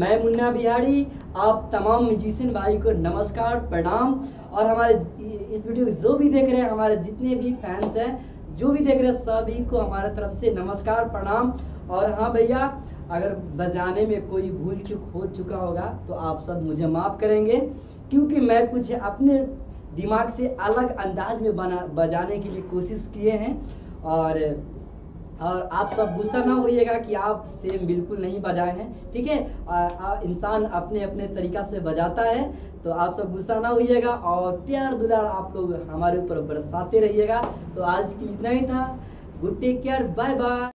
मैं मुन्ना बिहारी, आप तमाम म्यूजिशियन भाई को नमस्कार, प्रणाम। और हमारे इस वीडियो को जो भी देख रहे हैं, हमारे जितने भी फैंस हैं, जो भी देख रहे हैं, सभी को हमारे तरफ से नमस्कार, प्रणाम। और हाँ भैया, अगर बजाने में कोई भूल चूक हो चुका होगा तो आप सब मुझे माफ़ करेंगे, क्योंकि मैं कुछ अपने दिमाग से अलग अंदाज में बजाने के लिए कोशिश किए हैं। और आप सब गुस्सा ना होइएगा कि आप सेम बिल्कुल नहीं बजाए हैं, ठीक है। इंसान अपने अपने तरीक़ा से बजाता है, तो आप सब गुस्सा ना होइएगा और प्यार दुलार आप लोग हमारे ऊपर बरसाते रहिएगा। तो आज की इतना ही था। Good, take care, bye bye.